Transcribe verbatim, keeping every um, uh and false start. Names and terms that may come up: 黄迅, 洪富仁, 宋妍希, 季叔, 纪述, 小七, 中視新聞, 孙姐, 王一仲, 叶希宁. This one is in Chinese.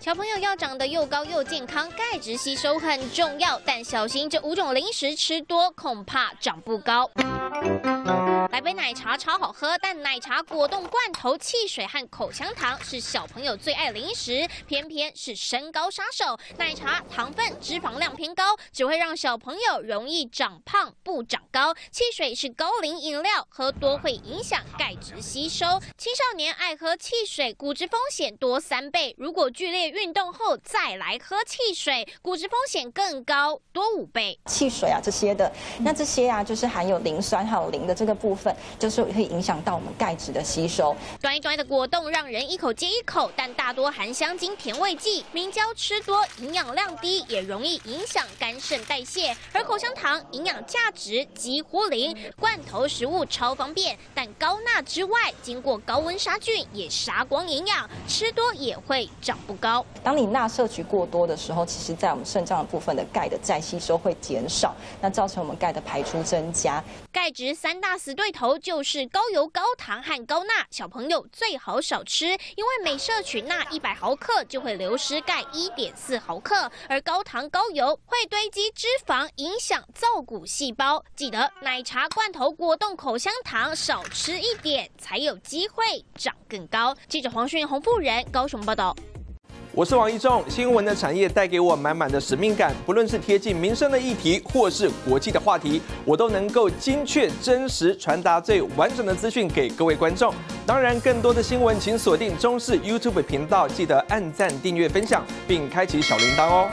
小朋友要长得又高又健康，钙质吸收很重要，但小心这五种零食吃多，恐怕长不高。来杯奶茶超好喝，但奶茶、果冻、罐头、汽水和口香糖是小朋友最爱零食，偏偏是身高杀手。奶茶糖分、脂肪量偏高，只会让小朋友容易长胖不长高。汽水是高龄饮料，喝多会影响钙质吸收。青少年爱喝汽水，骨质风险多三倍。如果剧烈 运动后再来喝汽水，骨质风险更高，多五倍。汽水啊这些的，那这些啊就是含有磷酸还有磷的这个部分，就是会影响到我们钙质的吸收。端一端一的果冻让人一口接一口，但大多含香精甜味剂，明胶吃多营养量低，也容易影响肝肾代谢。而口香糖营养价值几乎零，罐头食物超方便，但高钠之外，经过高温杀菌也杀光营养，吃多也会长不高。 当你钠摄取过多的时候，其实在我们肾脏的部分的钙的再吸收会减少，那造成我们钙的排出增加。钙质三大死对头就是高油、高糖和高钠，小朋友最好少吃，因为每摄取钠一百毫克就会流失钙一点四毫克，而高糖、高油会堆积脂肪，影响造骨细胞。记得奶茶、罐头、果冻、口香糖少吃一点，才有机会长更高。记者黄迅、洪富仁高雄报道。 我是王一仲，新闻的产业带给我满满的使命感。不论是贴近民生的议题，或是国际的话题，我都能够精确、真实传达最完整的资讯给各位观众。当然，更多的新闻请锁定中视 YouTube 频道，记得按赞、订阅、分享，并开启小铃铛哦。